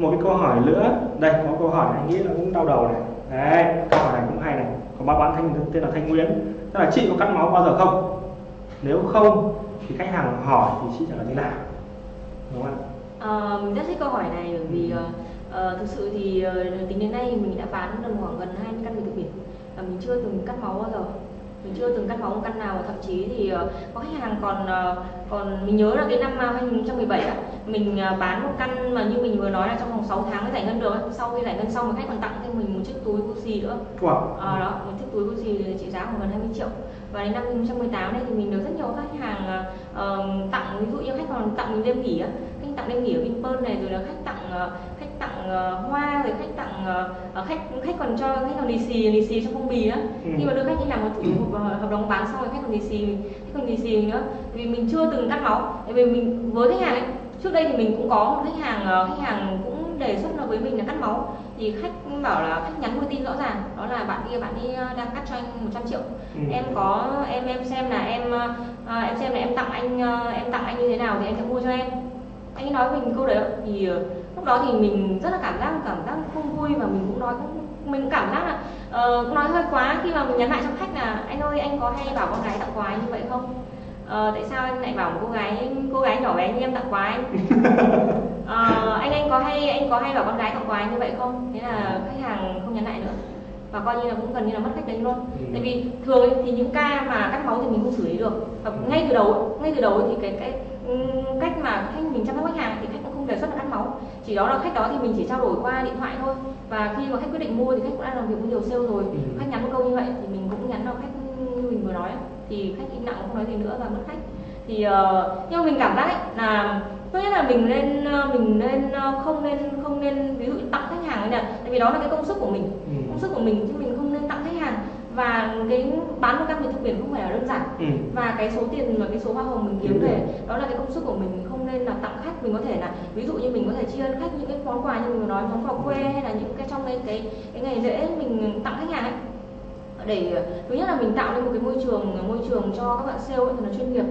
một cái câu hỏi nữa. Đây có câu hỏi anh nghĩ là cũng đau đầu này. Đấy, câu hỏi này cũng hay này. Có bác bán Thanh tên là Thanh Nguyễn. Tức là chị có cắt máu bao giờ không? Nếu không thì khách hàng hỏi thì chị trả lời thế nào? Đúng không? Mình rất thích câu hỏi này bởi vì thực sự thì tính đến nay mình đã bán được khoảng gần 20 căn biệt thự biển và mình chưa từng cắt máu bao giờ. Mình chưa từng cắt máu một căn nào, thậm chí thì có khách hàng còn mình nhớ là cái năm 2017 ạ, mình bán một căn mà như mình vừa nói là trong vòng 6 tháng mới giải ngân được. Sau khi giải ngân xong mà khách còn tặng thêm mình một chiếc túi Gucci nữa. Đó, một chiếc túi Gucci trị giá khoảng gần 20 triệu. Và đến năm 2018 này thì mình được rất nhiều khách hàng tặng, ví dụ như khách còn tặng mình đêm nghỉ á, khách tặng đêm nghỉ ở Vinpearl này, rồi là khách tặng hoa, rồi khách còn cho khách còn lì xì trong phong bì đó. Khi mà đưa khách đi làm một hợp đồng bán xong rồi khách còn lì xì nữa, vì mình chưa từng cắt máu. Vì mình với khách hàng ấy, trước đây thì mình cũng có một khách hàng cũng đề xuất là với mình là cắt máu, thì khách bảo là khách nhắn một tin rõ ràng đó là bạn kia bạn đi đang cắt cho anh 100 triệu. Em có em xem là em xem là em tặng anh như thế nào thì anh sẽ mua cho em. Anh ấy nói mình câu đấy thì lúc đó thì mình rất là cảm giác không vui, và mình cũng nói mình cảm giác là cũng nói hơi quá khi mà mình nhắn lại cho khách là anh ơi, anh có hay bảo con gái tặng quà anh như vậy không? Tại sao anh lại bảo một cô gái nhỏ bé như em tặng quà anh? Anh có hay bảo con gái tặng quà anh như vậy không? Thế là khách hàng không nhắn lại nữa và coi như là cũng gần như là mất khách đấy luôn. Tại vì thường thì những ca mà cắt máu thì mình không xử lý được, và ngay từ đầu thì cái cách mà khách mình chăm sóc khách hàng thì khách cũng không đề xuất là cắt máu, chỉ đó là khách đó thì mình chỉ trao đổi qua điện thoại thôi, và khi mà khách quyết định mua thì khách cũng đã làm việc với nhiều sale rồi. Khách nhắn một câu như vậy thì mình cũng nhắn vào khách như mình vừa nói thì khách im lặng không nói gì nữa và mất khách. Thì nhưng mà mình cảm giác ấy, là tốt nhất là mình không nên ví dụ tặng khách hàng ấy nè, tại vì đó là cái công sức của mình chứ mình không nên tặng khách hàng. Và cái bán một căn biệt thự biển không phải là đơn giản, và cái số tiền mà cái số hoa hồng mình kiếm về đó là cái công sức của mình, không nên là tặng khách. Mình có thể là ví dụ như mình có thể chia ơn khách những cái món quà như mình vừa nói, món quà quê hay là những cái trong cái ngày lễ mình tặng khách hàng ấy, để thứ nhất là mình tạo nên một cái môi trường cho các bạn sale ấy thì nó chuyên nghiệp,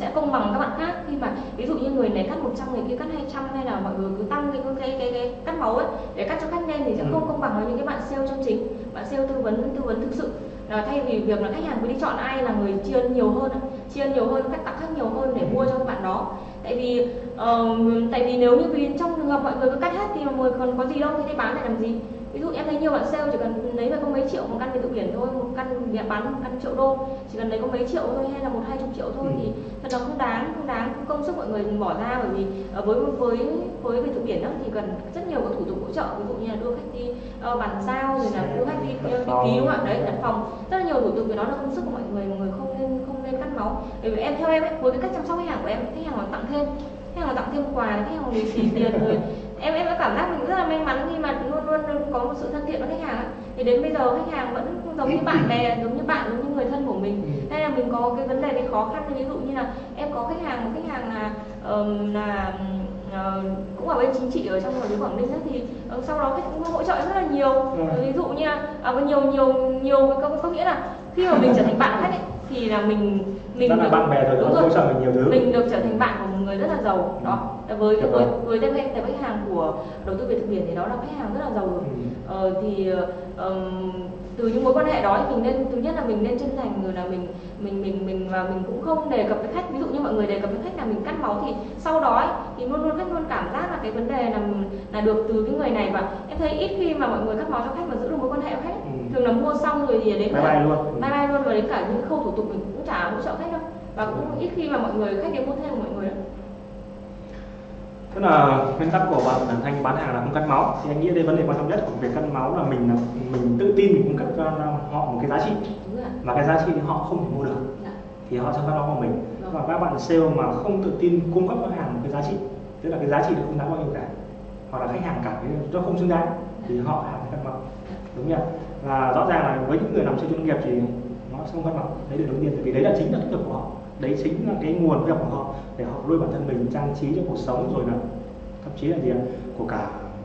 sẽ công bằng các bạn khác. Khi mà ví dụ như người này cắt 100, người kia cắt 200, hay là mọi người cứ tăng cái cắt máu ấy để cắt cho khách lên thì sẽ không công bằng với những cái bạn sale chân chính, bạn sale tư vấn thực sự. Là thay vì việc là khách hàng cứ đi chọn ai là người chia nhiều hơn, khách tặng khách nhiều hơn để mua cho các bạn đó. Tại vì nếu như vì trong trường hợp mọi người cứ cắt hết thì mọi người còn có gì đâu, thế thì bán lại làm gì? Ví dụ em thấy nhiều bạn sale chỉ cần lấy về có mấy triệu một căn biệt thự biển thôi, một căn bán một căn triệu đô, chỉ cần lấy có mấy triệu thôi hay là 1-20 triệu thôi thì thật là không đáng công sức mọi người bỏ ra. Bởi vì với biệt thự biển đó thì cần rất nhiều các thủ tục hỗ trợ, ví dụ như là đưa khách đi bàn giao, rồi là đưa khách đi ký, đúng không ạ? Đấy, đặt phòng, rất là nhiều thủ tục, vì đó là công sức của mọi người không nên cắt máu. Bởi vì theo em ấy, với cái cách chăm sóc khách hàng của em, khách hàng còn tặng thêm quà, khách hàng lì xì tiền rồi. Em đã cảm giác mình rất là may mắn khi mà luôn có một sự thân thiện với khách hàng ấy. Thì đến bây giờ khách hàng vẫn giống như bạn bè, giống như người thân của mình. Đây là mình có cái vấn đề cái khó khăn, ví dụ như là em có khách hàng là cũng ở bên chính trị ở trong ngoài Quảng Ninh ấy, thì sau đó khách cũng hỗ trợ rất là nhiều. Ví dụ như là có nhiều có nghĩa là khi mà mình trở thành bạn của khách ấy, thì là mình được bạn bè rồi, hỗ trợ mình nhiều thứ, mình được trở thành bạn của một người rất là giàu đó. Với tên em khách hàng của đầu tư biệt thự biển thì đó là khách hàng rất là giàu rồi. Từ những mối quan hệ đó thì mình nên, thứ nhất là mình nên chân thành, rồi là mình và mình cũng không đề cập với khách. Ví dụ như mọi người đề cập với khách là mình cắt máu thì sau đó ấy, thì khách luôn cảm giác là cái vấn đề là được từ cái người này. Và em thấy ít khi mà mọi người cắt máu cho khách mà giữ được mối quan hệ với khách. Thường là mua xong rồi thì đến bye bye luôn và đến cả những khâu thủ tục mình cũng chả hỗ trợ khách đâu, và cũng ít khi mà khách đến mua thêm của mọi người đâu. Tức là nguyên tắc của bạn Thanh bán hàng là không cắt máu, thì anh nghĩ đây vấn đề quan trọng nhất của việc cắt máu là mình tự tin mình cung cấp cho họ một cái giá trị, mà cái giá trị thì họ không thể mua được thì họ sẽ cắt máu của mình. Và các bạn sale mà không tự tin cung cấp khách hàng một cái giá trị, tức là cái giá trị được không đáng bao nhiêu cả, hoặc là khách hàng cảm thấy nó không xứng đáng thì họ sẽ cắt máu, đúng nhỉ? Và rõ ràng là với những người làm sale chuyên nghiệp thì nó sẽ không cắt máu, đấy là đầu tiên, tại vì đấy là chính là cái của họ, đấy chính là cái nguồn thu nhập của họ để họ nuôi bản thân mình, trang trí cho cuộc sống, rồi là thậm chí là gì của cả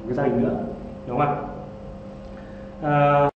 cái gia đình nữa, đúng không ạ?